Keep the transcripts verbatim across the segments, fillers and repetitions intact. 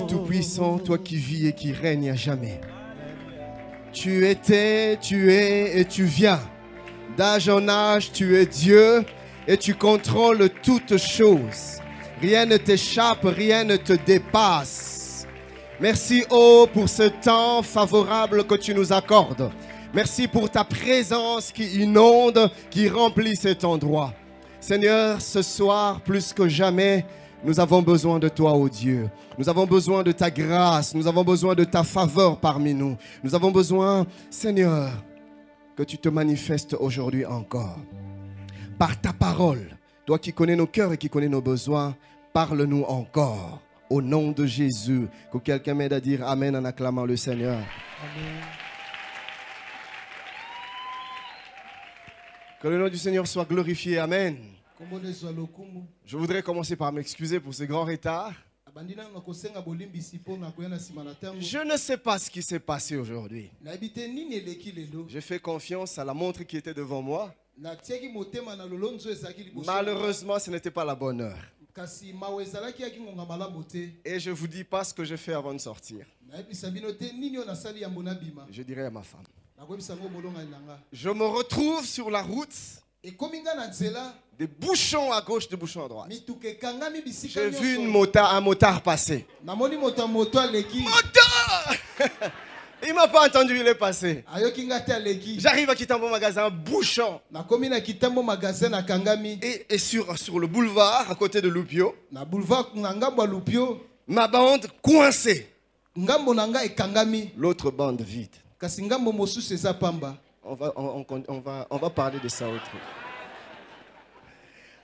Dieu Tout-Puissant, toi qui vis et qui règnes à jamais. Tu étais, tu es et tu viens. D'âge en âge, tu es Dieu et tu contrôles toutes choses. Rien ne t'échappe, rien ne te dépasse. Merci, oh, pour ce temps favorable que tu nous accordes. Merci pour ta présence qui inonde, qui remplit cet endroit. Seigneur, ce soir, plus que jamais, nous avons besoin de toi, ô Dieu. Nous avons besoin de ta grâce. Nous avons besoin de ta faveur parmi nous. Nous avons besoin, Seigneur, que tu te manifestes aujourd'hui encore. Par ta parole, toi qui connais nos cœurs et qui connais nos besoins, parle-nous encore. Au nom de Jésus, que quelqu'un m'aide à dire Amen en acclamant le Seigneur. Amen. Que le nom du Seigneur soit glorifié. Amen. Je voudrais commencer par m'excuser pour ce grand retard. Je ne sais pas ce qui s'est passé aujourd'hui. J'ai fait confiance à la montre qui était devant moi. Malheureusement, ce n'était pas la bonne heure. Et je ne vous dis pas ce que j'ai fait avant de sortir. Je dirai à ma femme. Je me retrouve sur la route. Des bouchons à gauche, des bouchons à droite. J'ai vu une motard, un motard passer. Motard! Il ne m'a pas entendu, il est passé. J'arrive à Kitambo Magasin, bouchon. Et, et sur, sur le boulevard, à côté de Lupio, ma bande coincée. L'autre bande vide. On va, on, on, on, va, on va parler de ça autrement.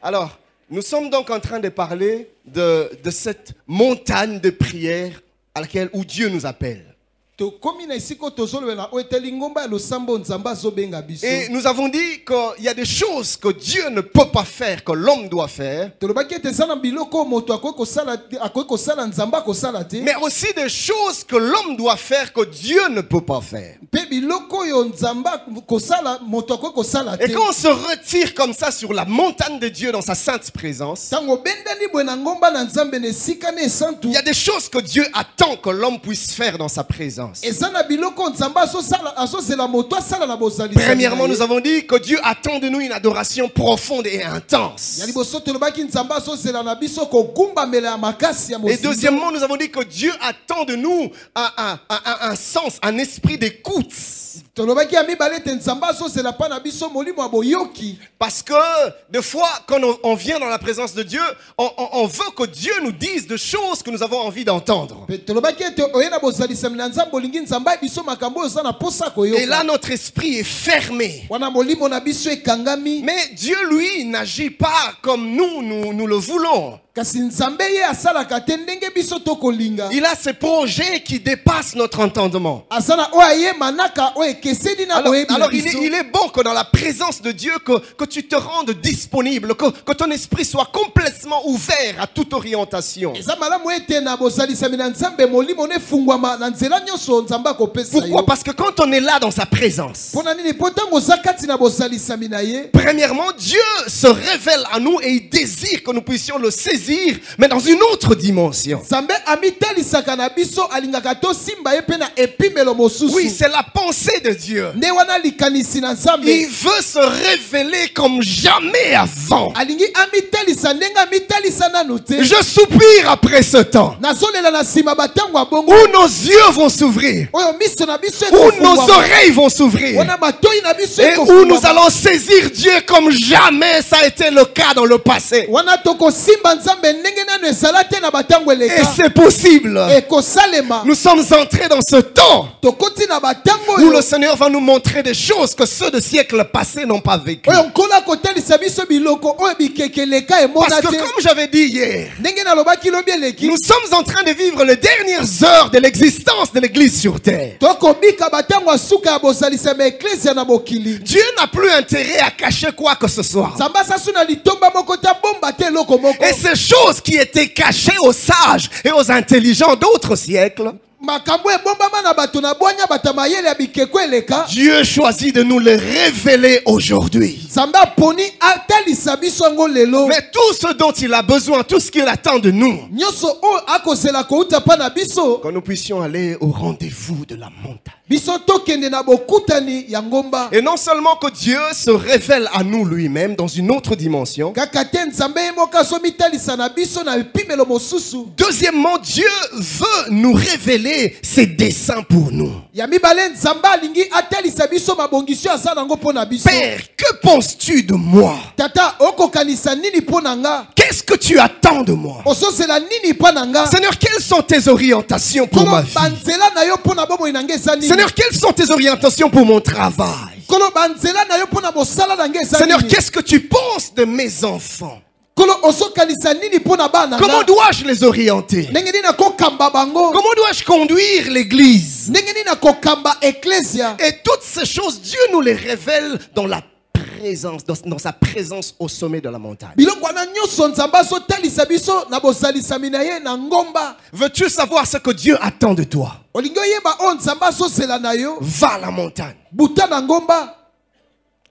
Alors, nous sommes donc en train de parler de, de cette montagne de prière à laquelle où Dieu nous appelle. Et nous avons dit qu'il y a des choses que Dieu ne peut pas faire, que l'homme doit faire. Mais aussi des choses que l'homme doit faire, que Dieu ne peut pas faire. Et quand on se retire comme ça sur la montagne de Dieu dans sa sainte présence, il y a des choses que Dieu attend que l'homme puisse faire dans sa présence. Premièrement, nous avons dit que Dieu attend de nous une adoration profonde et intense. Et deuxièmement, nous avons dit que Dieu attend de nous un, un, un, un sens, un esprit d'écoute. Parce que des fois, quand on vient dans la présence de Dieu, on, on, on veut que Dieu nous dise des choses que nous avons envie d'entendre. Et là, notre esprit est fermé. Mais Dieu, lui, n'agit pas comme nous, nous, nous le voulons. Il a ses projets qui dépassent notre entendement. Alors, alors il, est, il est bon que dans la présence de Dieu, que, que tu te rendes disponible, que, que ton esprit soit complètement ouvert à toute orientation. Pourquoi? Parce que quand on est là dans sa présence, premièrement, Dieu se révèle à nous et il désire que nous puissions le saisir. Mais dans une autre dimension. Oui, c'est la pensée de Dieu. Il veut se révéler comme jamais avant. Je soupire après ce temps où nos yeux vont s'ouvrir, où nos oreilles vont s'ouvrir, et où nous allons saisir Dieu comme jamais ça a été le cas dans le passé. Et c'est possible. Nous sommes entrés dans ce temps où le Seigneur va nous montrer des choses que ceux de siècles passés n'ont pas vécues. Parce que comme j'avais dit hier, nous sommes en train de vivre les dernières heures de l'existence de l'église sur terre. Dieu n'a plus intérêt à cacher quoi que ce soit. Et ces choses qui étaient cachées aux sages et aux intelligents d'autres siècles, Dieu choisit de nous les révéler aujourd'hui. Mais tout ce dont il a besoin, tout ce qu'il attend de nous, que nous puissions aller au rendez-vous de la montagne. Et non seulement que Dieu se révèle à nous lui-même dans une autre dimension, deuxièmement, Dieu veut nous révéler ses desseins pour nous. Père, que penses-tu de moi? Qu'est-ce que tu attends de moi? Seigneur, quelles sont tes orientations pour ma vie? Seigneur, quelles sont tes orientations pour mon travail? Seigneur, qu'est-ce que tu penses de mes enfants? Comment dois-je les orienter? Comment dois-je conduire l'église? Et toutes ces choses, Dieu nous les révèle dans la présence, dans, dans sa présence au sommet de la montagne. Veux-tu savoir ce que Dieu attend de toi? Va à la montagne,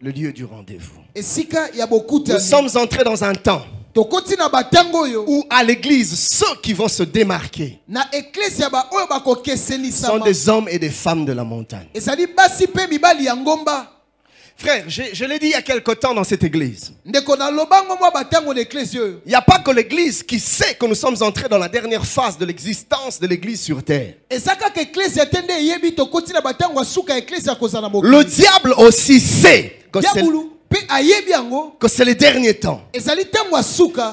le lieu du rendez-vous. Nous sommes entrés dans un temps où à l'église, ceux qui vont se démarquer sont des hommes et des femmes de la montagne. Frère, je, je l'ai dit il y a quelque temps dans cette église. Il n'y a pas que l'église qui sait que nous sommes entrés dans la dernière phase de l'existence de l'église sur terre. Le diable aussi sait que c'est... que c'est les derniers temps.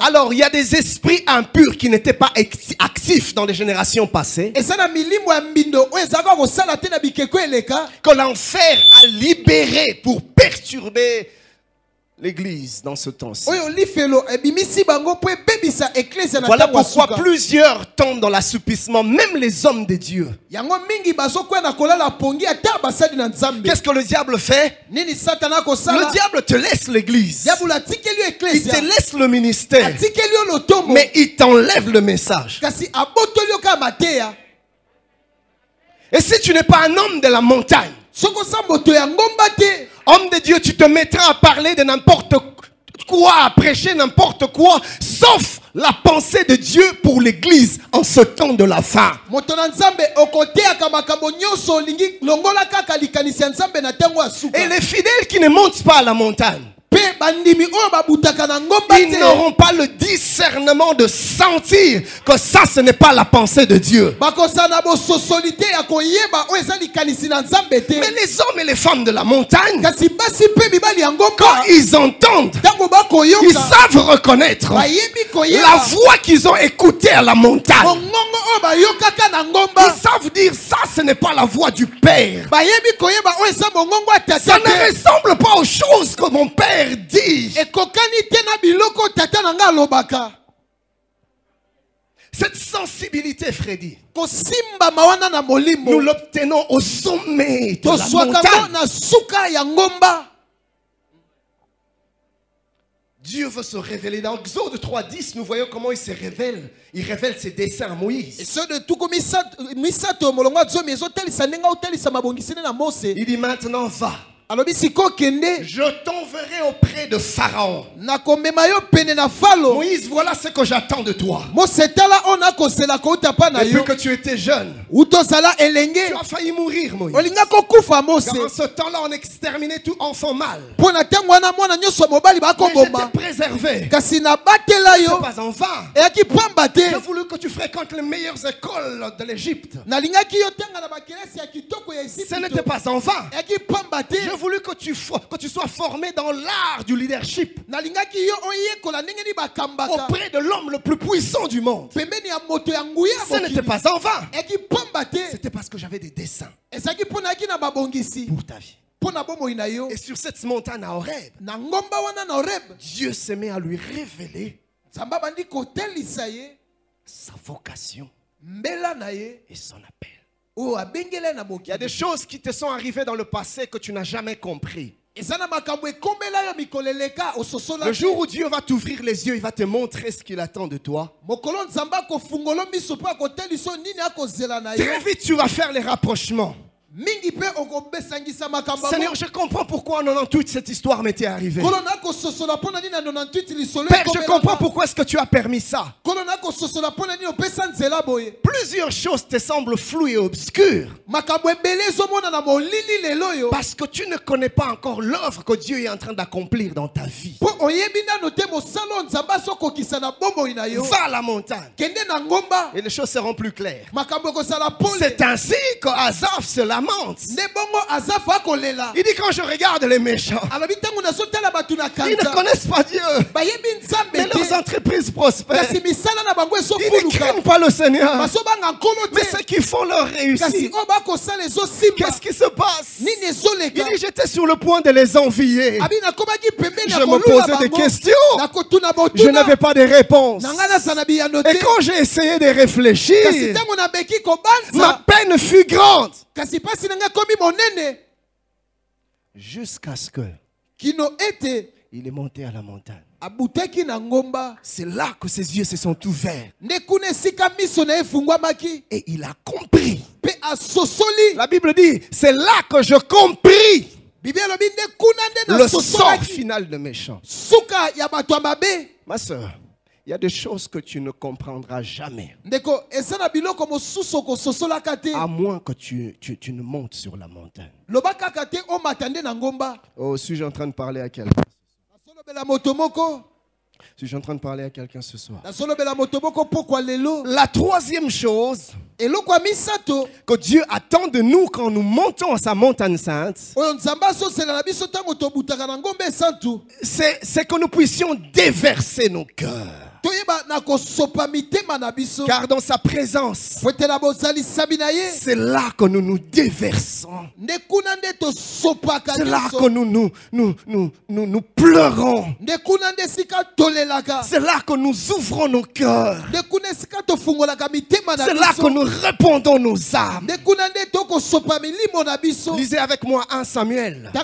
Alors il y a des esprits impurs qui n'étaient pas actifs dans les générations passées, que l'enfer a libéré pour perturber l'église dans ce temps-ci. Voilà pourquoi plusieurs tombent dans l'assoupissement, même les hommes de Dieu. Qu'est-ce que le diable fait? Le diable te laisse l'église. Il te laisse le ministère. Mais il t'enlève le message. Et si tu n'es pas un homme de la montagne, homme de Dieu, tu te mettras à parler de n'importe quoi, à prêcher n'importe quoi, sauf la pensée de Dieu pour l'église en ce temps de la fin. Et les fidèles qui ne montent pas à la montagne, ils n'auront pas le discernement de sentir que ça, ce n'est pas la pensée de Dieu. Mais les hommes et les femmes de la montagne, quand ils entendent, ils savent reconnaître la voix qu'ils ont écoutée à la montagne. Ils savent dire, ça, ce n'est pas la voix du Père. Ça ne ressemble pas aux choses que mon Père dit. Cette sensibilité, Freddy, nous l'obtenons au sommet de la montagne. Dieu veut se révéler. Dans Exode trois dix, nous voyons comment il se révèle. Il révèle ses desseins à Moïse. Il dit maintenant, va. Je t'enverrai auprès de Pharaon. Moïse, voilà ce que j'attends de toi. Depuis que tu étais jeune, tu as failli mourir, Moïse. Car en ce temps-là, on exterminait tout enfant mâle. Mais je t'ai préservé. Ce n'est pas en vain. J'ai voulu que tu fréquentes les meilleures écoles de l'Égypte. Ce n'était pas en vain. Je voulu que tu, que tu sois formé dans l'art du leadership auprès de l'homme le plus puissant du monde. Ce n'était pas en vain. C'était parce que j'avais des desseins pour ta vie. Et sur cette montagne à Horeb, Dieu se met à lui révéler sa vocation et son appel. Il y a des choses qui te sont arrivées dans le passé que tu n'as jamais compris. Le jour où Dieu va t'ouvrir les yeux, il va te montrer ce qu'il attend de toi. Très vite, tu vas faire les rapprochements. Seigneur, je comprends pourquoi en quatre-vingt-dix-huit cette histoire m'était arrivée. Père, je comprends pourquoi est-ce que tu as permis ça. Plusieurs choses te semblent floues et obscures parce que tu ne connais pas encore l'œuvre que Dieu est en train d'accomplir dans ta vie. Va à la montagne et les choses seront plus claires. C'est ainsi que Asaph se lamente. Il dit, quand je regarde les méchants, ils ne connaissent pas Dieu, mais leurs entreprises prospèrent. Ils ne craignent pas le Seigneur, mais ceux qui font leur réussite. Qu'est-ce qui se passe? Il dit, j'étais sur le point de les envier. Je me posais des questions, je n'avais pas de réponses. Et quand j'ai essayé de réfléchir, ma peine fut grande. Jusqu'à ce que il est monté à la montagne. C'est là que ses yeux se sont ouverts. Et il a compris. La Bible dit, c'est là que je compris le sort final de méchant. Ma soeur, il y a des choses que tu ne comprendras jamais. À moins que tu, tu, tu ne montes sur la montagne. Oh, suis-je en train de parler à quelqu'un? Suis-je en train de parler à quelqu'un ce soir? La troisième chose que Dieu attend de nous quand nous montons à sa montagne sainte, c'est que nous puissions déverser nos cœurs. Car dans sa présence, c'est là que nous nous déversons. C'est là que nous nous, nous, nous, nous, nous pleurons. C'est là que nous ouvrons nos cœurs. C'est là que nous répandons nos âmes. Lisez avec moi premier Samuel. Dans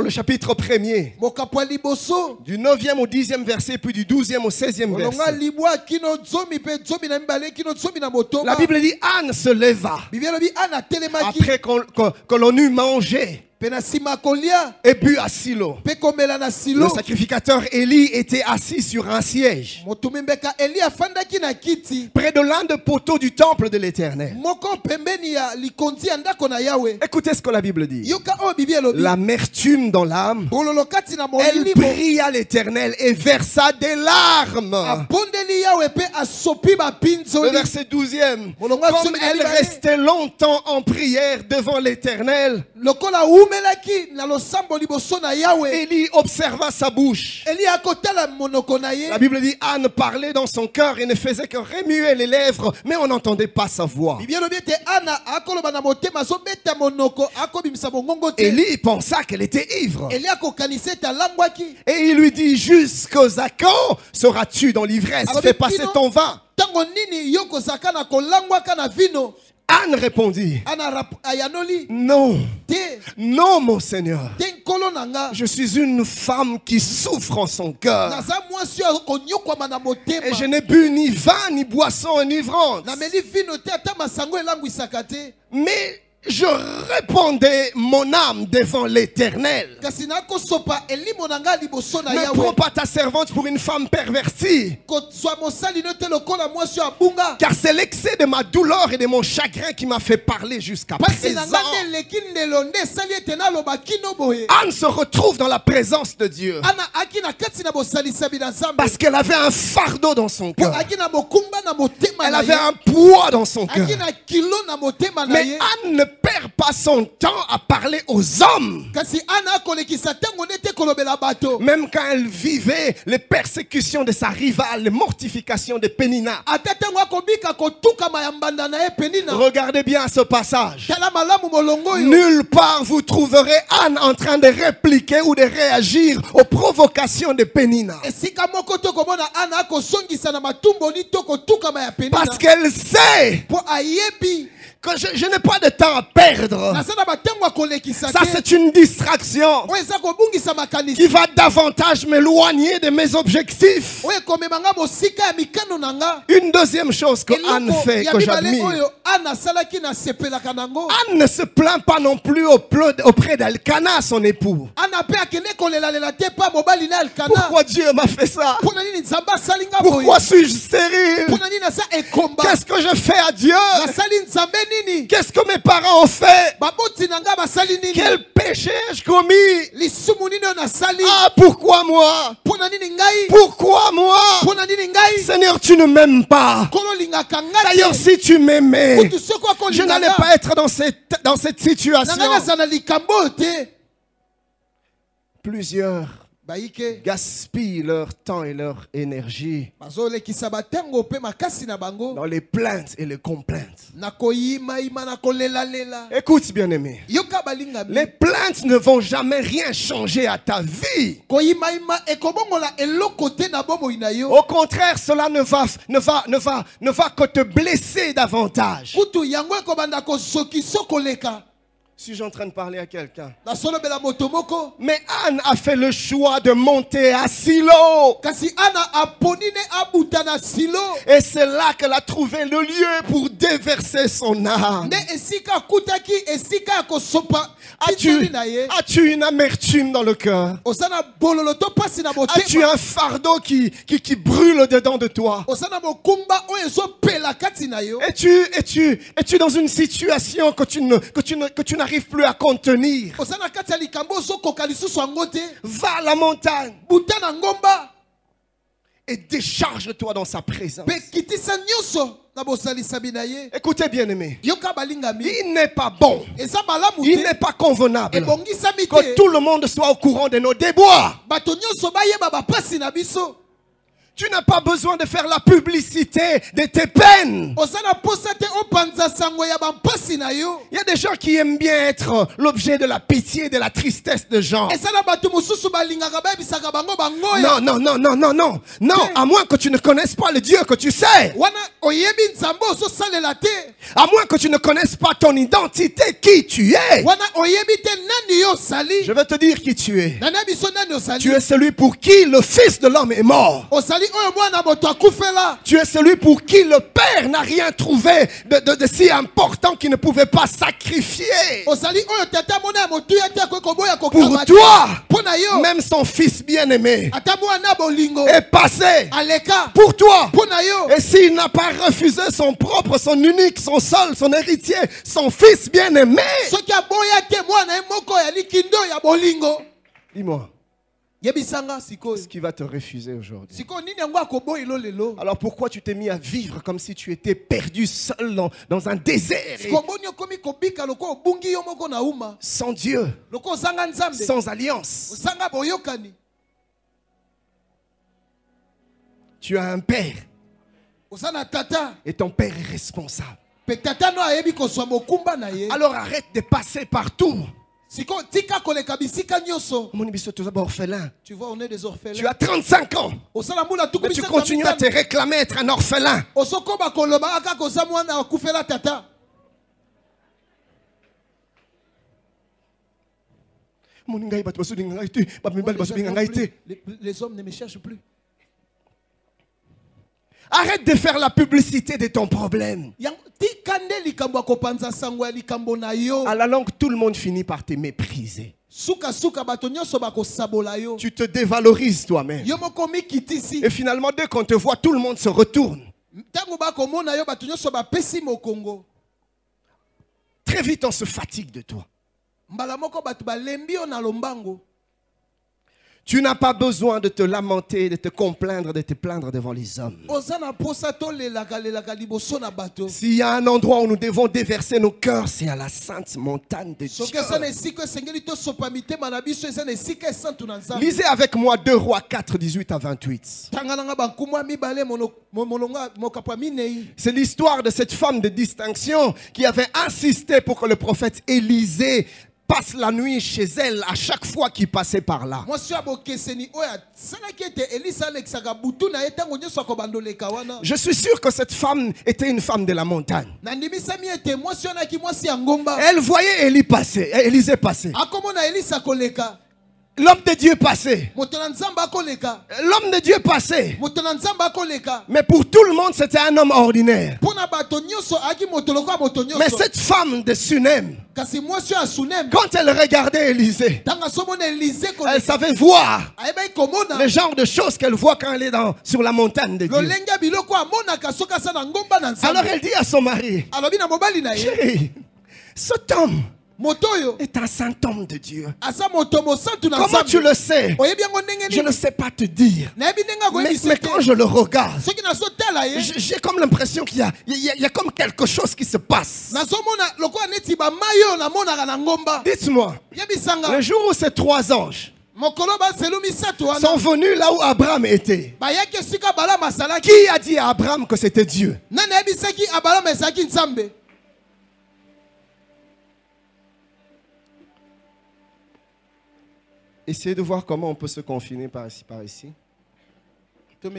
le chapitre premier, du neuvième au dixième verset, puis du douzième au seizième verset. La Bible dit, Anne se leva après que, que, que l'on eut mangé et bu à Silo. Le sacrificateur Élie était assis sur un siège près de l'un des poteaux du temple de l'Éternel. Écoutez ce que la Bible dit. L'amertume dans l'âme, elle pria l'Éternel et versa des larmes. Le verset douzième. Comme elle restait longtemps en prière devant l'Éternel, Élie observa sa bouche. La Bible dit, Anne parlait dans son cœur et ne faisait que remuer les lèvres, mais on n'entendait pas sa voix. Élie pensa qu'elle était ivre. Et il lui dit, jusqu'à quand seras-tu dans l'ivresse? Fais passer ton vin. Anne répondit, non, non mon Seigneur, je suis une femme qui souffre en son cœur et je n'ai bu ni vin ni boisson enivrante, mais je répandais mon âme devant l'Éternel. Ne prends pas ta servante pour une femme pervertie, car c'est l'excès de ma douleur et de mon chagrin qui m'a fait parler jusqu'à présent. Anne se retrouve dans la présence de Dieu parce qu'elle avait un fardeau dans son cœur. Elle avait un poids dans son cœur. Mais Anne ne perd pas son temps à parler aux hommes. Même quand elle vivait les persécutions de sa rivale, les mortifications de Pénina. Regardez bien ce passage. Nulle part vous trouverez Anne en train de répliquer ou de réagir aux provocations de Pénina. Parce qu'elle sait Que je, je n'ai pas de temps à perdre. Ça, c'est une distraction qui va davantage m'éloigner de mes objectifs. Une deuxième chose que Anne fait, que j'admire. Anne ne se plaint pas non plus auprès d'Elkana, son époux. Pourquoi Dieu m'a fait ça? Pourquoi suis-je stérile? Qu'est-ce que je fais à Dieu? Qu'est-ce que mes parents ont fait? Quel péché ai-je commis? Ah, pourquoi moi? Pourquoi moi? Seigneur, tu ne m'aimes pas. D'ailleurs, si tu m'aimais, je n'allais pas être dans cette, dans cette situation. Plusieurs gaspillent leur temps et leur énergie dans les plaintes et les complaintes. Écoute, bien-aimé, les plaintes ne vont jamais rien changer à ta vie. Au contraire, cela ne va, ne va, ne va, ne va que te blesser davantage. Suis-je en train de parler à quelqu'un? Mais Anne a fait le choix de monter à Silo. Et c'est là qu'elle a trouvé le lieu pour déverser son âme. As-tu, as-tu une amertume dans le cœur? As-tu un fardeau qui, qui, qui brûle dedans de toi? Es-tu, es-tu, es-tu dans une situation que tu ne, que tu ne, que tu n'as n'arrive plus à contenir? Va à la montagne et décharge-toi dans sa présence. Écoutez, bien aimé, il n'est pas bon, il n'est pas convenable que tout le monde soit au courant de nos déboires. Tu n'as pas besoin de faire la publicité de tes peines. Il y a des gens qui aiment bien être l'objet de la pitié et de la tristesse de gens. Non, non, non, non, non, non. Non, à moins que tu ne connaisses pas le Dieu que tu sais. À moins que tu ne connaisses pas ton identité, qui tu es. Je vais te dire qui tu es. Tu es celui pour qui le Fils de l'homme est mort. Tu es celui pour qui le Père n'a rien trouvé de, de, de si important qu'il ne pouvait pas sacrifier. Pour toi, même son Fils bien-aimé est passé pour toi. Et s'il n'a pas refusé son propre, son unique, son seul, son héritier, son Fils bien-aimé, dis-moi, ce qui va te refuser aujourd'hui? Alors pourquoi tu t'es mis à vivre comme si tu étais perdu seul dans, dans un désert et... sans Dieu, sans alliance? Tu as un père et ton père est responsable. Alors arrête de passer partout. Tu vois, on est des orphelins. Tu as trente-cinq ans, mais tu continues à te réclamer être un orphelin. Les hommes ne me cherchent plus. Arrête de faire la publicité de ton problème. À la longue, tout le monde finit par te mépriser. Tu te dévalorises toi-même. Et finalement, dès qu'on te voit, tout le monde se retourne. Très vite, on se fatigue de toi. Tu n'as pas besoin de te lamenter, de te complaindre, de te plaindre devant les hommes. S'il y a un endroit où nous devons déverser nos cœurs, c'est à la sainte montagne de Dieu. Lisez avec moi deux Rois quatre, dix-huit à vingt-huit. C'est l'histoire de cette femme de distinction qui avait insisté pour que le prophète Élisée passe la nuit chez elle à chaque fois qu'il passait par là. Je suis sûr que cette femme était une femme de la montagne. Elle voyait Élie passer, Élisée passer. L'homme de Dieu passait. L'homme de Dieu passait. Mais pour tout le monde, c'était un homme ordinaire. Mais cette femme de Sunem, quand elle regardait Élisée, elle savait voir le genre de choses qu'elle voit quand elle est dans, sur la montagne de Dieu. Alors elle dit à son mari, chérie, cet homme est un saint homme de Dieu. Comment tu le sais? Je ne sais pas te dire. Mais, mais quand je le regarde, j'ai comme l'impression qu'il y a, il y a, il y a comme quelque chose qui se passe. Dites-moi, le jour où ces trois anges sont venus là où Abraham était, qui a dit à Abraham que c'était Dieu? Essayez de voir comment on peut se confiner par ici, par ici. Ne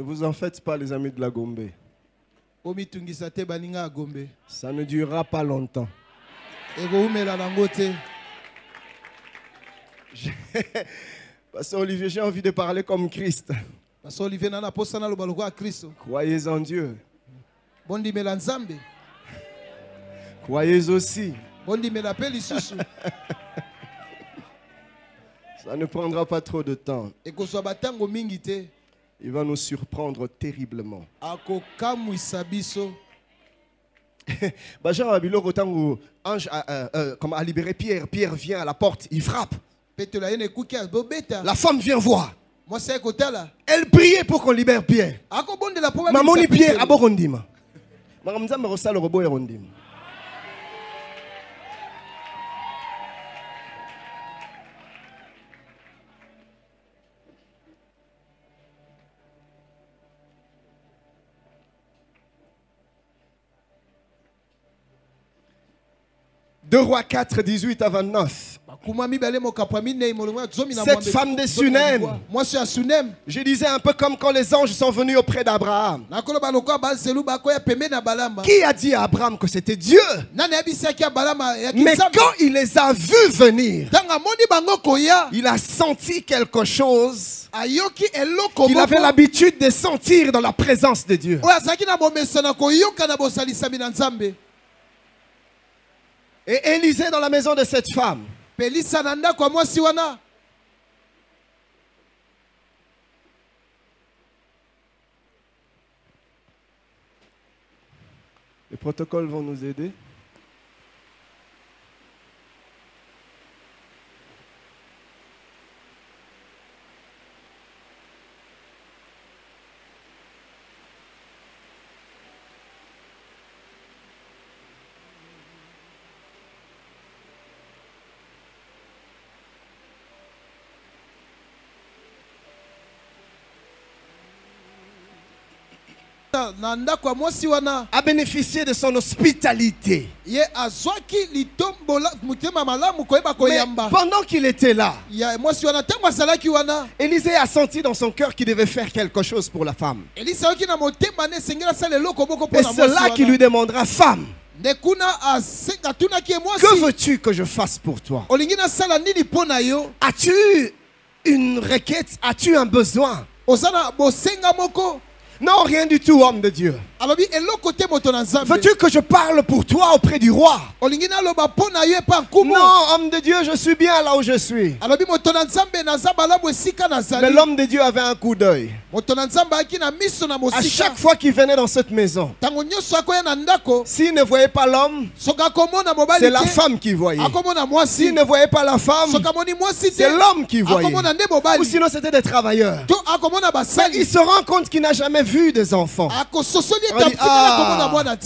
vous en faites pas, les amis de la Gombe. Ça ne durera pas longtemps. Parce que Olivier, j'ai envie de parler comme Christ. Croyez en Dieu. Croyez aussi. Ça ne prendra pas trop de temps. Il va nous surprendre terriblement. Bajan Abilo, autant ange comme a libéré Pierre, Pierre vient à la porte, il frappe. La femme vient voir. Elle priait pour qu'on libère Pierre. Mamoni Pierre aborondima. deux Rois quatre, dix-huit à vingt-neuf. Cette femme de Sunem, je disais un peu comme quand les anges sont venus auprès d'Abraham. Qui a dit à Abraham que c'était Dieu? Mais quand il les a vus venir, il a senti quelque chose qu'il avait l'habitude de sentir dans la présence de Dieu. Et Élisée dans la maison de cette femme. Les protocoles vont nous aider. A bénéficié de son hospitalité. Mais pendant qu'il était là, Élisée a senti dans son cœur qu'il devait faire quelque chose pour la femme. Et c'est là qu'il lui demandera, femme, que veux-tu que je fasse pour toi? As-tu une requête? As-tu un besoin? Non, rien du tout, homme de Dieu. Veux-tu que je parle pour toi auprès du roi? Non, homme de Dieu, je suis bien là où je suis. Mais l'homme de Dieu avait un coup d'œil. À chaque fois qu'il venait dans cette maison, s'il ne voyait pas l'homme, c'est la femme qui voyait. S'il ne voyait pas la femme, c'est l'homme qui voyait. Ou sinon c'était des travailleurs. Mais il se rend compte qu'il n'a jamais vu des enfants. On dit, ah,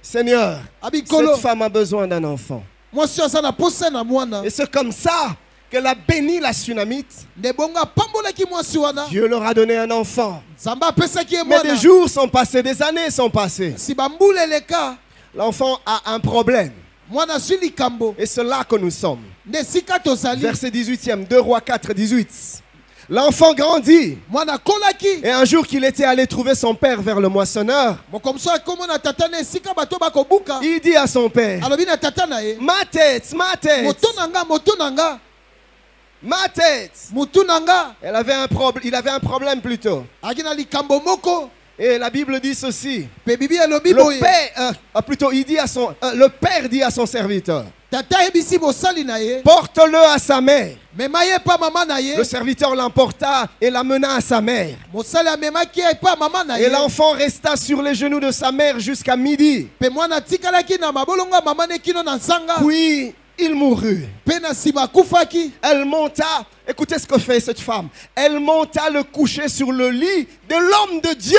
Seigneur, cette femme a besoin d'un enfant. Et c'est comme ça qu'elle a béni la Tsunamite, Dieu leur a donné un enfant. Mais des jours sont passés, des années sont passées. L'enfant a un problème. Et c'est là que nous sommes. Verset dix-huitième, deux Rois quatre, dix-huit. L'enfant grandit. Et un jour qu'il était allé trouver son père vers le moissonneur, il dit à son père: ma tête, ma tête, ma tête. Elle avait un problème, il avait un problème plutôt. Et la Bible dit ceci. Le père, euh, plutôt, il dit à son, euh, le père dit à son serviteur: porte-le à sa mère. Le serviteur l'emporta et l'amena à sa mère. Et l'enfant resta sur les genoux de sa mère jusqu'à midi. Puis il mourut. Elle monta, écoutez ce que fait cette femme, elle monta le coucher sur le lit de l'homme de Dieu,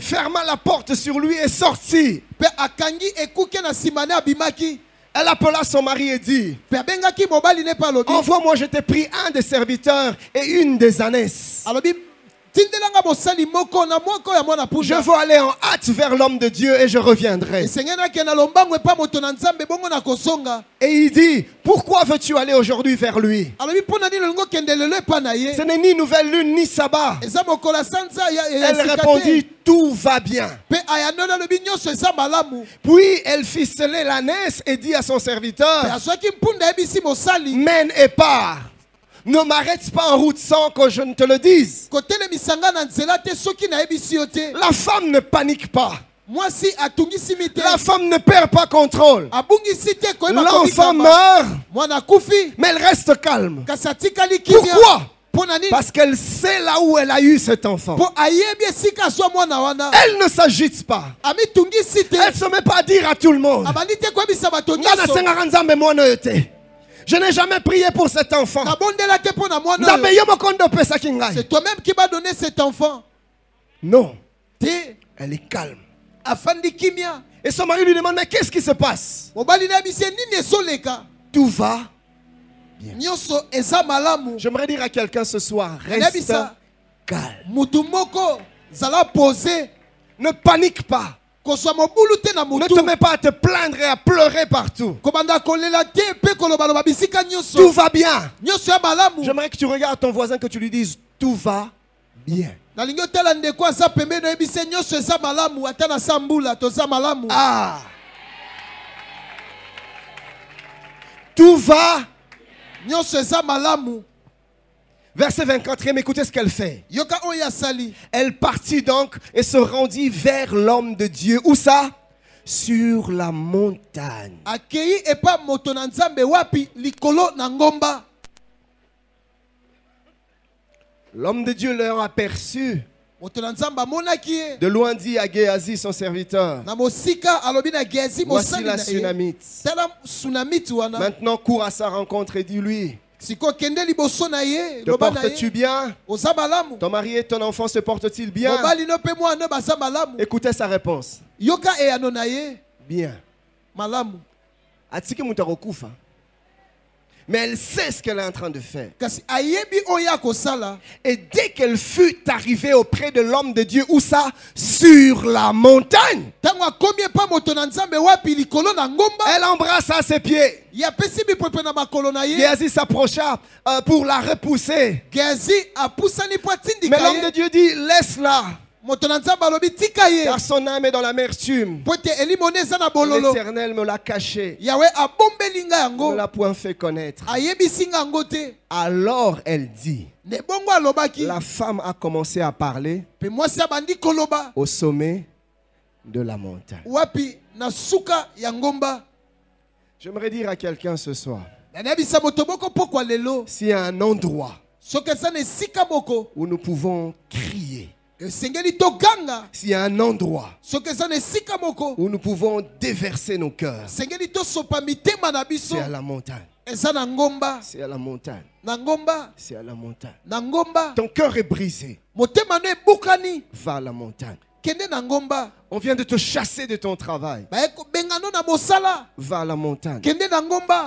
ferma la porte sur lui et sortit. Elle appela son mari et dit: envoie-moi, je t'ai pris un des serviteurs et une des ânesses. Je veux aller en hâte vers l'homme de Dieu et je reviendrai. Et il dit: pourquoi veux-tu aller aujourd'hui vers lui? Ce n'est ni nouvelle lune ni sabbat. Elle répondit: tout va bien. Puis elle fit sceller l'ânesse et dit à son serviteur: mène et pars. Ne m'arrête pas en route sans que je ne te le dise. La femme ne panique pas. La femme ne perd pas contrôle. L'enfant meurt, mais elle reste calme. Pourquoi? Parce qu'elle sait là où elle a eu cet enfant. Elle ne s'agite pas. Elle ne se met pas à dire à tout le monde: je n'ai jamais prié pour cet enfant. C'est toi-même qui m'as donné cet enfant. Non. Elle est calme. Et son mari lui demande: mais qu'est-ce qui se passe? Tout va bien. J'aimerais dire à quelqu'un ce soir: reste calme. Ne panique pas. Ne te mets pas à te plaindre et à pleurer partout. Tout va bien. J'aimerais que tu regardes ton voisin, que tu lui dises: tout va bien. Ah. Tout va bien. Verset vingt-quatre, écoutez ce qu'elle fait. Elle partit donc et se rendit vers l'homme de Dieu. Où ça? Sur la montagne. L'homme de Dieu leur aperçut. De loin dit à Géhazi son serviteur: voici la Tsunamite. Maintenant cours à sa rencontre et dis-lui: te portes-tu bien? Ton mari et ton enfant se portent-ils bien? Écoutez sa réponse. Bien. Mais elle sait ce qu'elle est en train de faire. Et dès qu'elle fut arrivée auprès de l'homme de Dieu, où ça? Sur la montagne. Elle embrassa à ses pieds. Géhazi s'approcha euh, pour la repousser. Mais l'homme de Dieu dit: laisse-la. Car son âme est dans l'amertume. L'Éternel me l'a cachée. Il ne l'a point fait connaître. Alors elle dit: la femme a commencé à parler au sommet de la montagne. J'aimerais dire à quelqu'un ce soir: s'il y a un endroit où nous pouvons crier, s'il y a un endroit où nous pouvons déverser nos cœurs, c'est à la montagne. C'est à la montagne. C'est à la montagne. Ton cœur est brisé. Va à la montagne. On vient de te chasser de ton travail. Va à la montagne.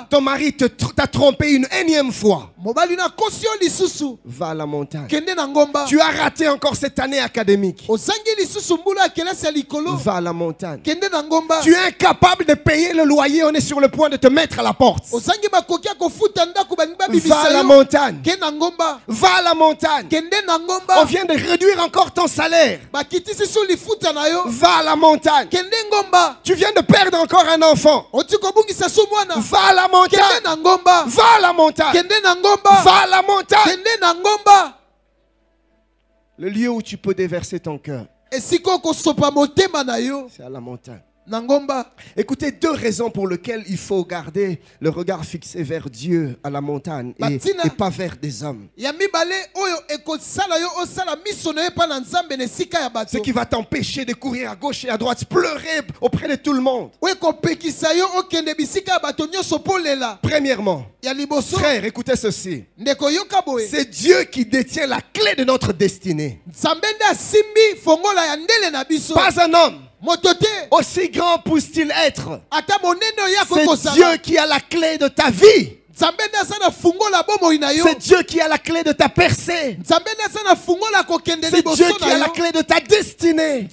Ton mari t'a trompé une énième fois. Va à la montagne. Tu as raté encore cette année académique. Va à la montagne. Tu es incapable de payer le loyer. On est sur le point de te mettre à la porte. Va à la montagne. Va à la montagne. On vient de réduire encore ton salaire. Va à la montagne. Tu viens de perdre encore un enfant. Va à la montagne. Va à la montagne. Va à la montagne. Le lieu où tu peux déverser ton cœur, c'est à la montagne. Écoutez, deux raisons pour lesquelles il faut garder le regard fixé vers Dieu à la montagne et, et pas vers des hommes. Ce qui va t'empêcher de courir à gauche et à droite, pleurer auprès de tout le monde. Premièrement, frère, écoutez ceci. C'est Dieu qui détient la clé de notre destinée. Pas un homme. Aussi grand puisse-t-il être, c'est Dieu qui a la clé de ta vie. C'est Dieu qui a la clé de ta percée. C'est Dieu qui a la clé de ta destinée.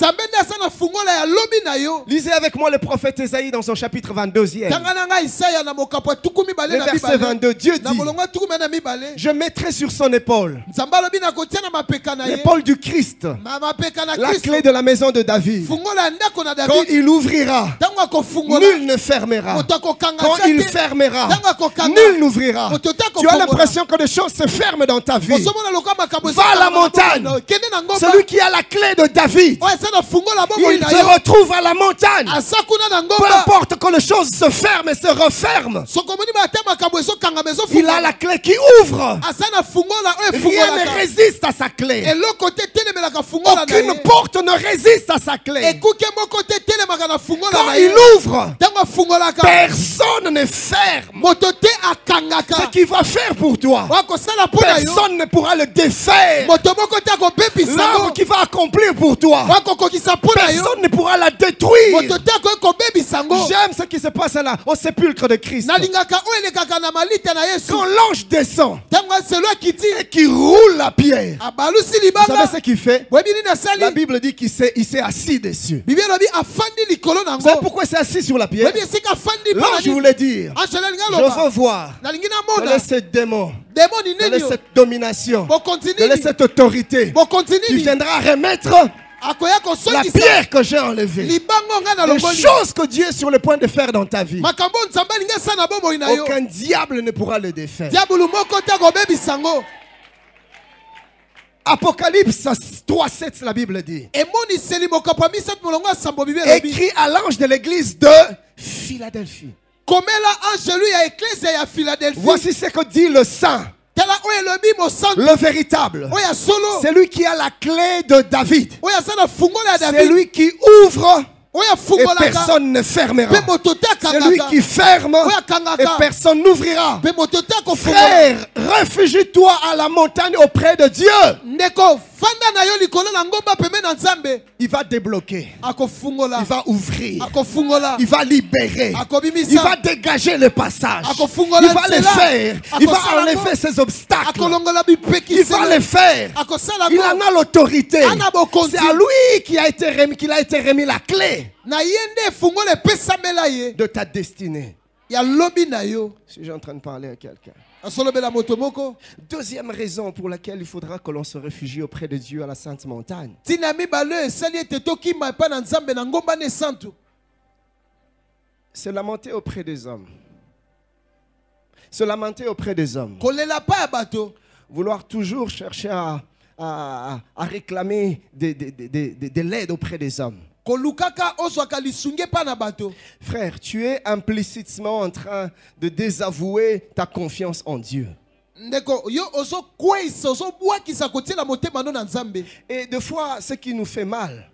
Lisez avec moi le prophète Ésaïe dans son chapitre vingt-deuxième. Le verset vingt-deux, Dieu dit: je mettrai sur son épaule, l'épaule du Christ, la clé de la maison de David. Quand il ouvrira, nul ne fermera. Quand il fermera, nul n'ouvrira. Tu as l'impression que des choses se ferment dans ta vie. Va à la montagne. Celui qui a la clé de David, il se retrouve à la montagne. Peu importe que les choses se ferment et se referment, il a la clé qui ouvre. Rien ne résiste à sa clé. Aucune porte ne résiste à sa clé. Quand il ouvre, personne ne ferme. Ce qu'il va faire pour toi, personne ne pourra le défaire. L'œuvre qu'il va accomplir pour toi, personne ne pourra la détruire. J'aime ce qui se passe là au sépulcre de Christ. Quand l'ange descend et qu'il roule la pierre, vous savez ce qu'il fait? La Bible dit qu'il s'est assis dessus. Vous savez pourquoi il s'est assis sur la pierre? L'ange voulait dire: je veux voir, donner ce démon, donner cette domination, donner cette autorité qui viendra remettre la pierre que j'ai enlevée. Les choses que Dieu est sur le point de faire dans ta vie, aucun diable ne pourra le défaire. Apocalypse trois sept, la Bible dit, écrit à l'ange de l'église de Philadelphie. Voici ce que dit le saint, le véritable, c'est lui qui a la clé de David. C'est lui qui ouvre et personne ne fermera. C'est lui qui ferme et personne n'ouvrira. Frère, réfugie-toi à la montagne auprès de Dieu. Il va débloquer. Il va ouvrir. Il va libérer. Il va dégager le passage. Il va les faire. Il va enlever ses obstacles. Il va les faire. Il en a l'autorité. C'est à lui qu'il a été remis, qu'il a été remis la clé de ta destinée. Si j'ai en train de parler à quelqu'un. Deuxième raison pour laquelle il faudra que l'on se réfugie auprès de Dieu à la Sainte Montagne. Se lamenter auprès des hommes. Se lamenter auprès des hommes. Vouloir toujours chercher à, à, à réclamer de, de, de, de, de l'aide auprès des hommes. Frère, tu es implicitement en train de désavouer ta confiance en Dieu. Et des fois, ce qui nous fait mal,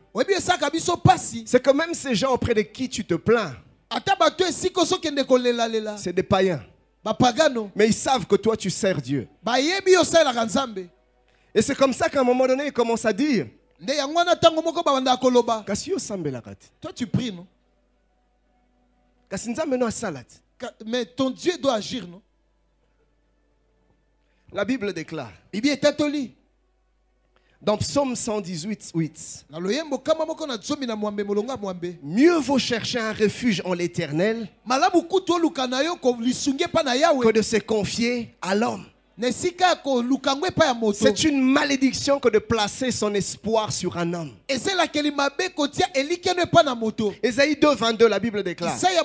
c'est que même ces gens auprès de qui tu te plains, c'est des païens. Mais ils savent que toi tu sers Dieu. Et c'est comme ça qu'à un moment donné, ils commencent à dire: Kasi osambela kati. Toi tu pries non? Kasi nzambe no asala. Mais ton Dieu doit agir non? La Bible déclare. Bible est catholique. Dans Psaume cent dix-huit, huit. Mieux vaut chercher un refuge en l'Éternel que de se confier à l'homme. C'est une malédiction que de placer son espoir sur un homme. Ésaïe deux, vingt-deux, la Bible déclare. Cessez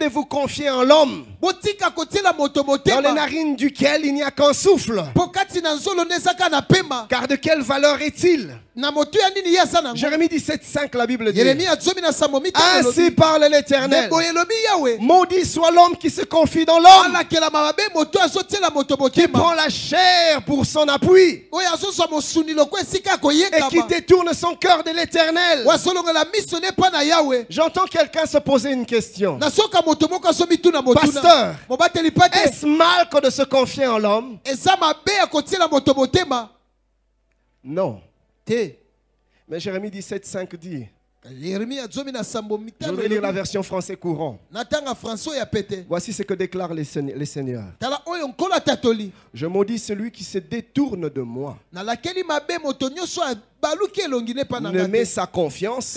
de vous confier en l'homme, dans les narines duquel il n'y a qu'un souffle. Car de quelle valeur est-il? Jérémie dix-sept, cinq, la Bible dit. Ainsi parle l'Éternel. Maudit soit l'homme qui se confie dans l'homme, qui prend la chair pour son appui, et qui détourne son cœur de l'Éternel. J'entends quelqu'un se poser une question. Pasteur, est-ce mal que de se confier en l'homme? Non. Mais Jérémie dix-sept, cinq dit. Je vais lire la version français courant. Voici ce que déclarent les seigneurs. Je maudis celui qui se détourne de moi, ne met sa confiance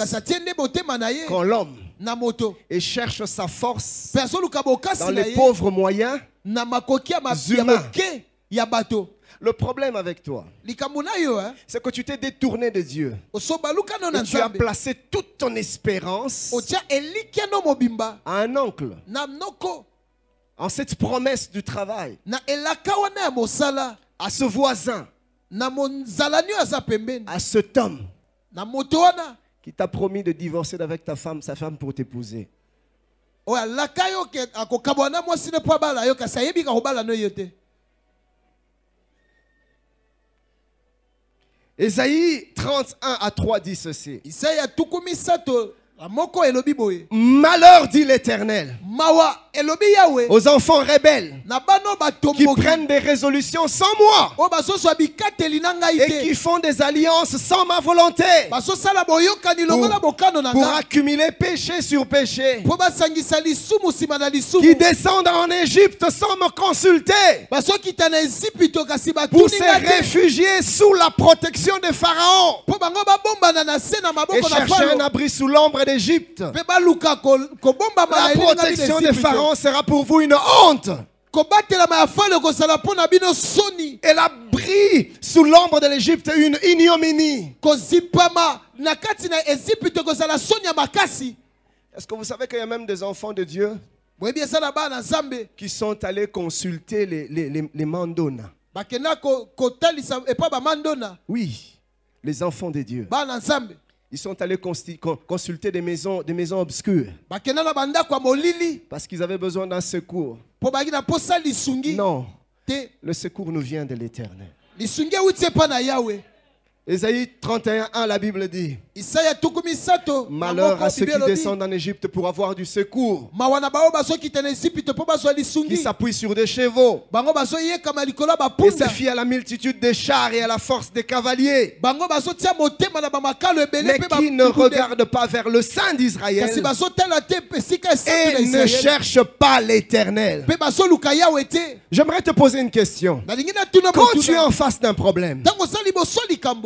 qu'en l'homme, et cherche sa force dans les pauvres moyens humains. Le problème avec toi, c'est que tu t'es détourné de Dieu. Et tu as placé toute ton espérance à un oncle, en cette promesse du travail, à ce voisin, à cet homme qui t'a promis de divorcer avec ta femme, sa femme pour t'épouser. Ésaïe trente-et-un à trois dit ceci. Malheur, dit l'Éternel, aux enfants rebelles qui prennent des résolutions sans moi et qui font des alliances sans ma volonté pour, pour accumuler péché sur péché, qui descendent en Égypte sans me consulter, pour se réfugier sous la protection de Pharaon et chercher un abri sous l'ombre d'Égypte. La protection de Pharaon sera pour vous une honte. Et l'abri sous l'ombre de l'Égypte est une ignominie. Est-ce que vous savez qu'il y a même des enfants de Dieu qui sont allés consulter les, les, les, les mandona? Oui, les enfants de Dieu. Ils sont allés consulter des maisons, des maisons obscures parce qu'ils avaient besoin d'un secours. Non, le secours nous vient de l'Éternel. Ésaïe trente et un, un, la Bible dit. Malheur à ceux qui descendent en Égypte pour avoir du secours, qui s'appuient sur des chevaux et se fient à la multitude des chars et à la force des cavaliers, mais qui ne regardent pas vers le Saint d'Israël et ne cherchent pas l'Éternel. J'aimerais te poser une question. Quand tu es en face d'un problème,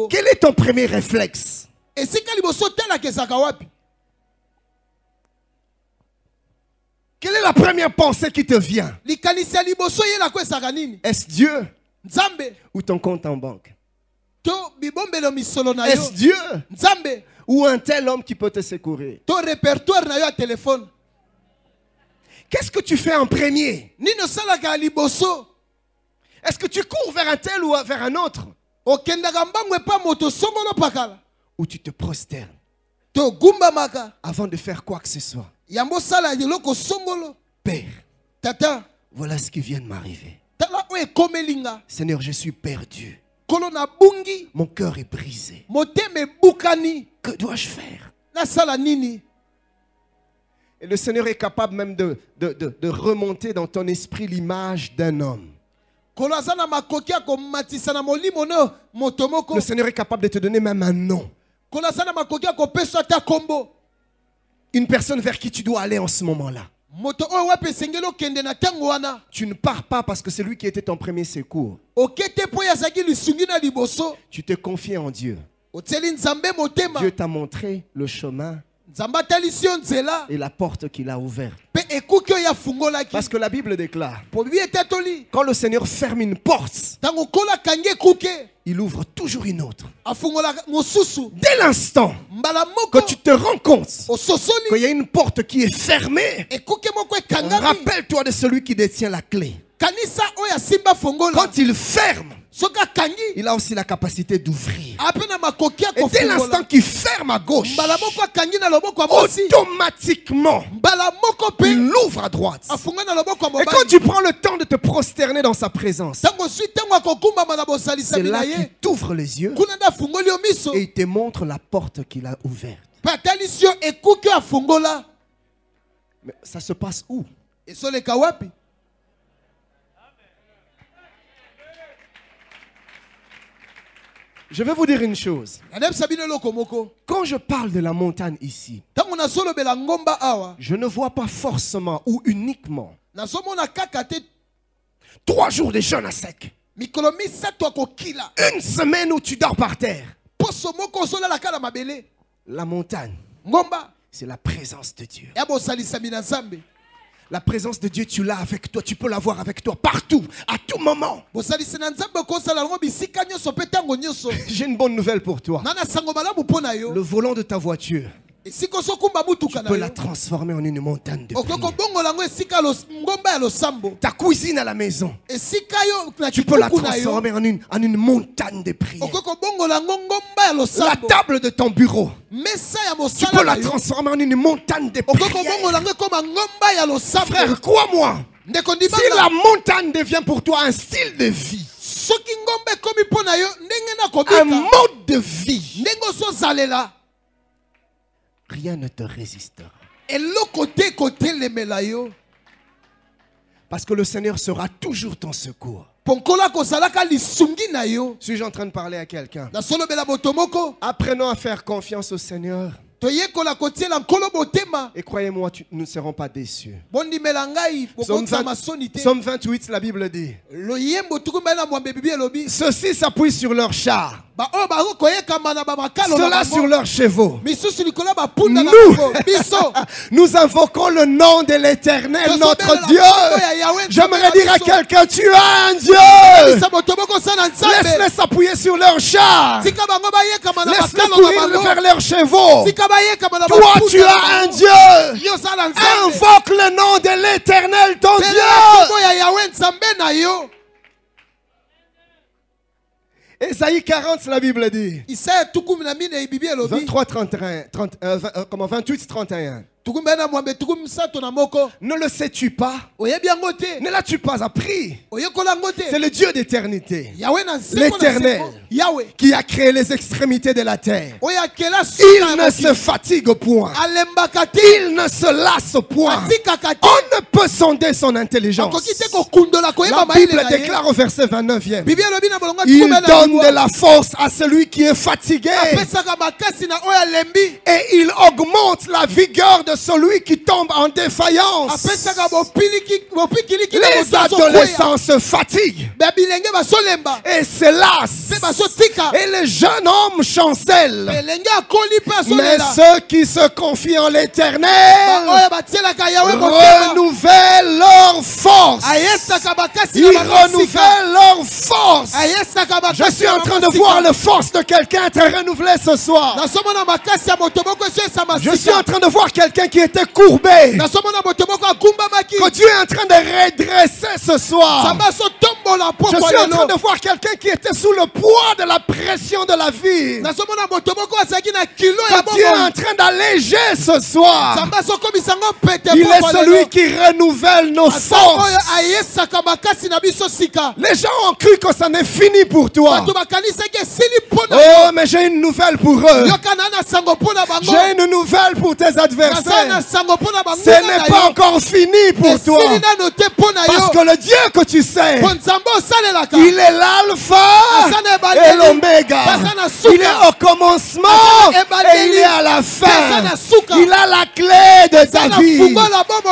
quel est ton premier réflexe? Quelle est la première pensée qui te vient? Est-ce Dieu ou ton compte en banque? Est-ce Dieu ou un tel homme qui peut te secourir? Qu'est-ce que tu fais en premier? Est-ce que tu cours vers un tel ou vers un autre? Où tu te prosternes avant de faire quoi que ce soit. Père, Tata, voilà ce qui vient de m'arriver. Seigneur, je suis perdu. Mon cœur est brisé. Que dois-je faire? Et le Seigneur est capable même de, de, de, de remonter dans ton esprit l'image d'un homme. Le Seigneur est capable de te donner même un nom. Une personne vers qui tu dois aller en ce moment-là. Tu ne pars pas parce que c'est lui qui était ton premier secours. Tu te confies en Dieu. Dieu t'a montré le chemin et la porte qu'il a ouverte. Parce que la Bible déclare, quand le Seigneur ferme une porte, il ouvre toujours une autre. Dès l'instant que tu te rends compte qu'il y a une porte qui est fermée, rappelle-toi de celui qui détient la clé. Quand il ferme, il a aussi la capacité d'ouvrir. Et dès l'instant qu'il ferme à gauche, automatiquement, il ouvre à droite. Et quand tu prends le temps de te prosterner dans sa présence, c'est là qu'il t'ouvre les yeux et il te montre la porte qu'il a ouverte. Mais ça se passe où? Je vais vous dire une chose. Quand je parle de la montagne ici, je ne vois pas forcément ou uniquement trois jours de jeûne à sec, une semaine où tu dors par terre. La montagne, c'est la présence de Dieu. La présence de Dieu, tu l'as avec toi, tu peux l'avoir avec toi partout, à tout moment. J'ai une bonne nouvelle pour toi. Le volant de ta voiture, tu peux la transformer en une montagne de prière. Ta cuisine à la maison, tu peux la transformer en une, en une montagne de prière. La table de ton bureau, tu peux la transformer en une montagne de prière. Frère, crois-moi, si la montagne devient pour toi un style de vie, un mode de vie, rien ne te résistera. Parce que le Seigneur sera toujours ton secours. Suis-je en train de parler à quelqu'un? Apprenons à faire confiance au Seigneur. Et croyez-moi, nous ne serons pas déçus. Psaume vingt-huit, la Bible dit, ceux-ci s'appuient sur leur char, ceux-là sur leurs chevaux. Nous, nous invoquons le nom de l'Éternel, notre Dieu. J'aimerais dire à quelqu'un, tu as un Dieu. Laisse-les s'appuyer sur leur char. Laisse-les courir vers leurs chevaux. Toi, tu as un Dieu. Invoque le nom de l'Éternel, ton Dieu. Esaïe quarante, la Bible dit, vingt-trois, trente et un, trente, euh, vingt, euh, comment, vingt-huit, trente et un. Ne le sais-tu pas? Ne l'as-tu pas appris? C'est le Dieu d'éternité, l'Éternel, qui a créé les extrémités de la terre. Il ne se fatigue point, il ne se lasse point. On ne peut sonder son intelligence. La Bible déclare au verset vingt-neuvième, il donne de la force à celui qui est fatigué et il augmente la vigueur de de celui qui tombe en défaillance. Les adolescents se fatiguent et se lassent, et les jeunes hommes chancellent. Mais ceux qui se confient en l'Éternel renouvellent leur force. Ils renouvellent leur force. Je suis en train de voir la force de quelqu'un être renouvelée ce soir. Je suis en train de voir quelqu'un qui était courbé, que Dieu est en train de redresser ce soir. Je suis en train de voir quelqu'un qui était sous le poids de la pression de la vie, que Dieu est en train d'alléger ce soir. Il est celui qui renouvelle nos forces. Les gens ont cru que ça n'est fini pour toi. Oh, mais j'ai une nouvelle pour eux. J'ai une nouvelle pour tes adversaires. Ce n'est pas encore fini pour toi, parce que le Dieu Dieu que tu sais, il est l'alpha et l'oméga. Il est au commencement et il est à la fin. Il a la clé de ta vie.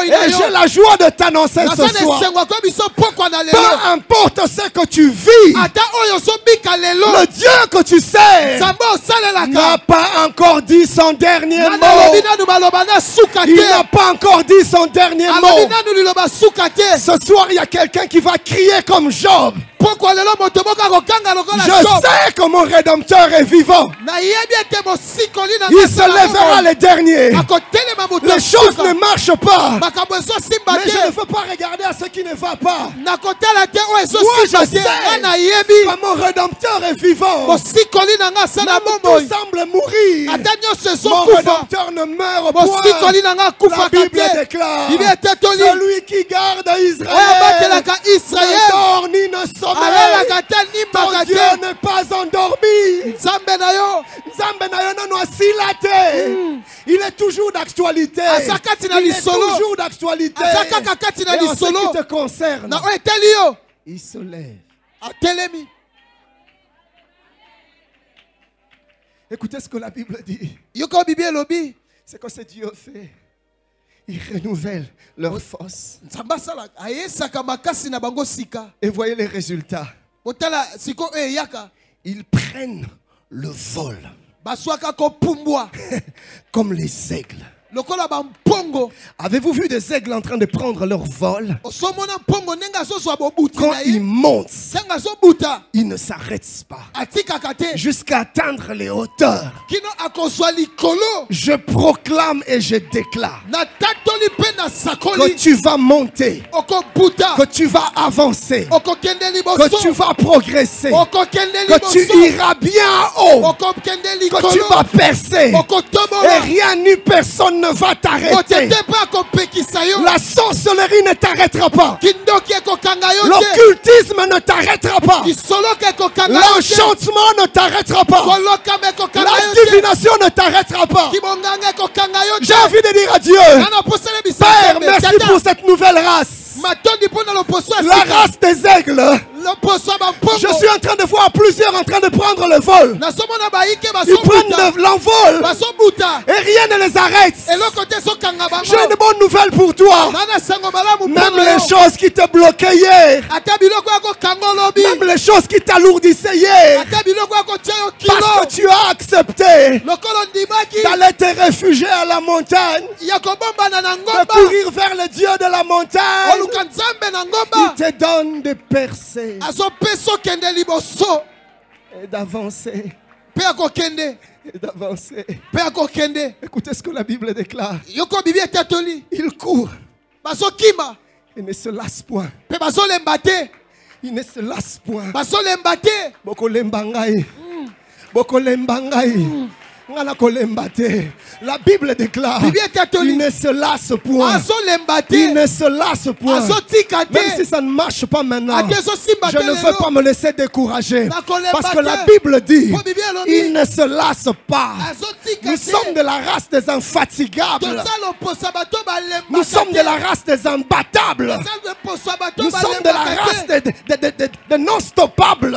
Et j'ai la joie de t'annoncer ce soir. Peu importe ce que tu vis, le Dieu que tu sais n'a pas encore dit son dernier mot. Il n'a pas encore dit son dernier mot. Ce soir, il y a quelqu'un qui va crier comme Job. Je sais que mon Rédempteur est vivant. Il se lèvera les derniers. Les choses ne marchent pas, mais je ne veux pas regarder à ce qui ne va pas. Moi je sais que mon Rédempteur est vivant. Même tout semble mourir, mon Rédempteur ne meurt pas. La Bible déclare: celui qui garde Israël ne dort ni ne sort. Ton Dieu n'est pas endormi. Il est toujours d'actualité. Il est toujours d'actualité. Et en ce qui te concerne, il se lève. Écoutez ce que la Bible dit. C'est que ce Dieu fait. Ils renouvellent leurs forces. Et voyez les résultats. Ils prennent le vol comme les aigles. Avez-vous vu des aigles en train de prendre leur vol? Quand ils montent, ils ne s'arrêtent pas jusqu'à atteindre les hauteurs. Je proclame et je déclare que tu vas monter, que tu vas avancer, que tu vas progresser, que tu iras bien haut, que tu vas percer et rien ni personne ne va t'arrêter. La sorcellerie ne t'arrêtera pas. L'occultisme ne t'arrêtera pas. L'enchantement ne t'arrêtera pas. La divination ne t'arrêtera pas. J'ai envie de dire à Dieu: Père, merci pour cette nouvelle race, la race des aigles. Je suis en train de voir plusieurs en train de prendre le vol. Ils prennent l'envol et rien ne les arrête. J'ai une bonne nouvelle pour toi. Même les choses qui te bloquaient hier, même les choses qui t'alourdissaient hier, parce que tu as accepté d'aller te réfugier à la montagne, de courir vers le Dieu de la montagne, il te donne de percer et d'avancer. D'avancer. Écoutez ce que la Bible déclare. Il court et ne se lasse point. Il ne se lasse point. Bokolembangai. Bokolembangai. La Bible déclare: il ne se lasse point. Il ne se lasse point. Même si ça ne marche pas maintenant, je ne veux pas me laisser décourager, parce que la Bible dit: il ne se lasse pas. Nous sommes de la race des infatigables. Nous sommes de la race des imbattables. Nous sommes de la race des, des, des, des non-stoppables.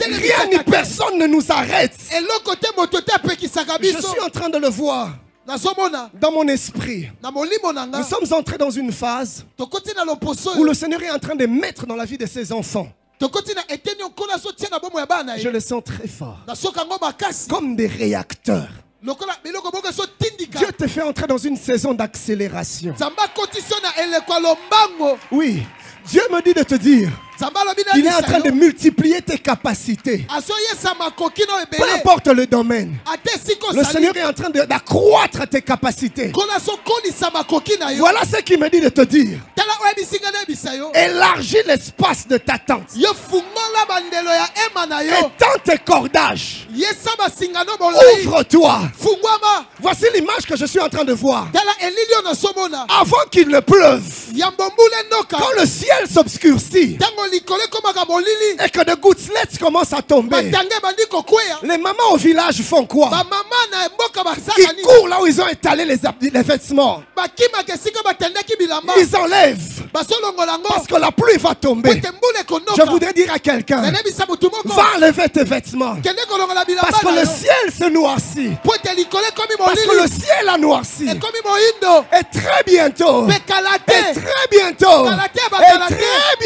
Rien ni personne ne nous arrête. Je suis en train de le voir dans mon esprit. Nous sommes entrés dans une phase où le Seigneur est en train de mettre dans la vie de ses enfants. Je le sens très fort, comme des réacteurs. Dieu te fait entrer dans une saison d'accélération. Oui, Dieu me dit de te dire: il est en train de multiplier tes capacités. Peu importe le domaine, le Seigneur est en train d'accroître tes capacités. Voilà ce qu'il me dit de te dire: élargis l'espace de ta tente. Étends tes cordages. Ouvre-toi. Voici l'image que je suis en train de voir. Avant qu'il ne pleuve, quand le ciel s'obscurcit et que des gouttelettes commencent à tomber, les mamans au village font quoi? Ils courent là où ils ont étalé les, les vêtements. Ils enlèvent. Parce que la pluie va tomber. Je voudrais dire à quelqu'un, va lever tes vêtements. Parce que le ciel se noircit. Parce que le ciel a noirci. Et très bientôt. Et très bientôt. Et très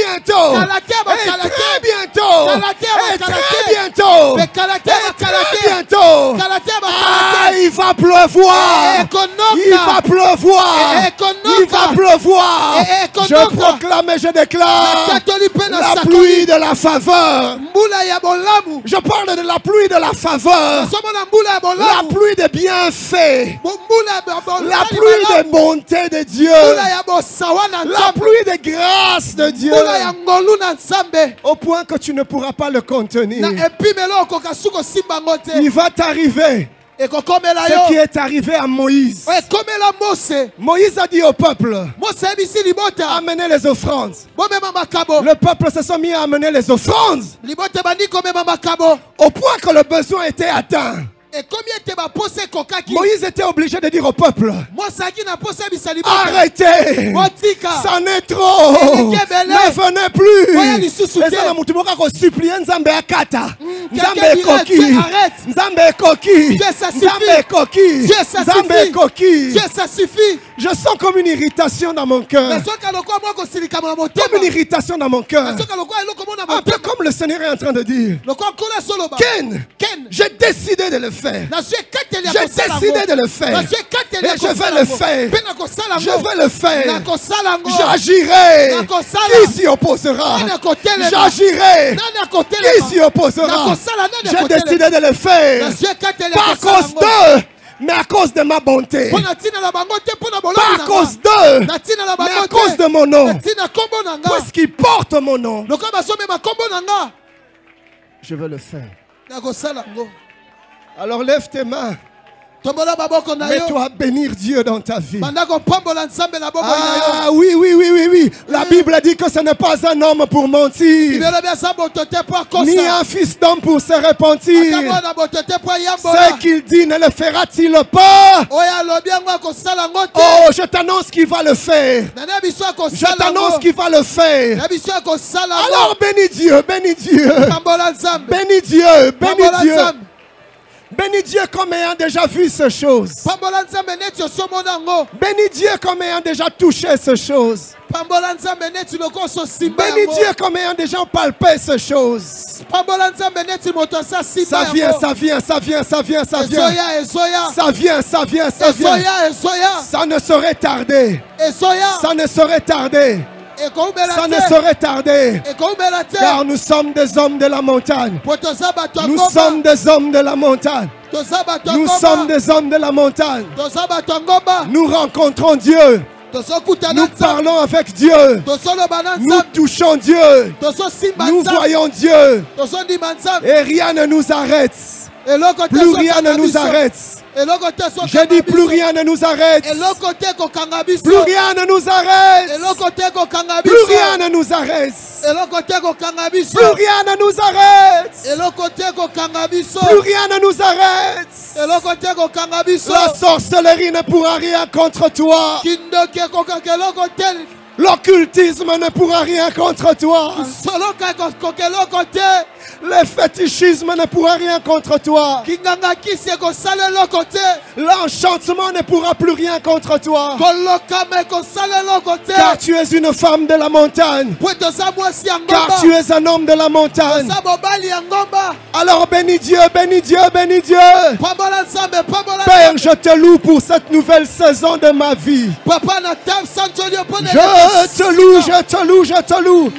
bientôt. Et très bientôt. Et très bientôt. Et très bientôt. Ah, il va pleuvoir. Il va pleuvoir. Il va pleuvoir. Je proclame et je déclare la pluie de la faveur. Je parle de la pluie de la faveur. La pluie des bienfaits. La pluie des bontés de Dieu. La pluie des grâces de Dieu. Au point que tu ne pourras pas le contenir. Il va t'arriver ce qui est arrivé à Moïse. Moïse a dit au peuple, amenez les offrandes. Le peuple se sont mis à amener les offrandes. Au point que le besoin était atteint. Moïse était obligé de dire au peuple, arrêtez, ça n'est trop, ne venez plus. Les gens de Moutoumora ont supplié Nzambe Akata, Nzambe Koki, Nzambe Koki, Nzambe Koki, Nzambe Koki. Je sens comme une irritation dans mon cœur. Comme une irritation dans mon cœur. Un peu comme le Seigneur est en train de dire, Ken, j'ai décidé de le faire. J'ai décidé de le faire. Et je vais le faire. Je vais le faire. J'agirai. Qui s'y opposera? J'agirai. Qui s'y opposera? J'ai décidé de le faire. Pas à cause d'eux, mais à cause de ma bonté. Pas à cause d'eux, mais à cause de mon nom. Parce qu'ils portent mon nom. Je vais le faire. Alors lève tes mains. Mets-toi à bénir Dieu dans ta vie. Ah oui, oui, oui, oui, oui. La Bible dit que ce n'est pas un homme pour mentir, ni un fils d'homme pour se repentir. Ce qu'il dit ne le fera-t-il pas? Oh, je t'annonce qu'il va le faire. Je t'annonce qu'il va le faire. Alors bénis Dieu, bénis Dieu. Bénis Dieu, bénis Dieu. Bénis Dieu comme ayant déjà vu ces choses. Bénis Dieu comme ayant déjà touché ces choses. Bénis Dieu comme ayant déjà palpé ces choses. Ça vient, ça vient, ça vient, ça vient, ça vient. Ça vient, ça vient, ça vient. Ça ne saurait tarder. Ça ne saurait tarder. Ça ne saurait tarder, car nous sommes des hommes de la montagne. Nous sommes des hommes de la montagne. Nous sommes des hommes de la montagne. Nous rencontrons Dieu. Nous parlons avec Dieu. Nous touchons Dieu. Nous voyons Dieu. Et rien ne nous arrête. Plus rien ne nous arrête. Je dis plus rien ne nous arrête. Plus rien ne nous arrête. Plus rien ne nous arrête. Plus rien ne nous arrête. Plus rien ne nous arrête. La sorcellerie ne pourra rien contre toi. L'occultisme ne pourra rien contre toi. Le fétichisme ne pourra rien contre toi. L'enchantement ne pourra plus rien contre toi. Car tu es une femme de la montagne. Car tu es un homme de la montagne. Alors bénis Dieu, bénis Dieu, bénis Dieu. Père, je te loue pour cette nouvelle saison de ma vie. Je te loue, je te loue, je te loue.